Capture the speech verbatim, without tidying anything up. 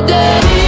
today.